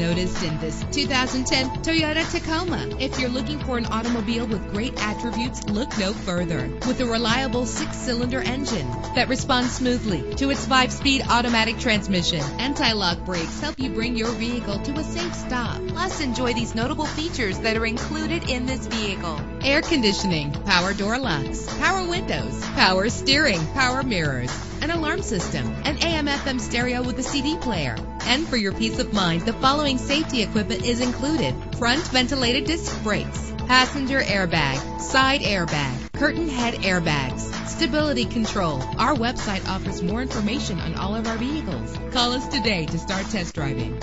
noticed in this 2010 Toyota Tacoma. If you're looking for an automobile with great attributes, look no further. With a reliable 6-cylinder engine that responds smoothly to its 5-speed automatic transmission, anti-lock brakes help you bring your vehicle to a safe stop. Plus, enjoy these notable features that are included in this vehicle: air conditioning, power door locks, power windows, power steering, power mirrors, an alarm system, an AM/FM stereo with a CD player. And for your peace of mind, the following safety equipment is included: front ventilated disc brakes, passenger airbag, side airbag, curtain head airbags, stability control. Our website offers more information on all of our vehicles. Call us today to start test driving.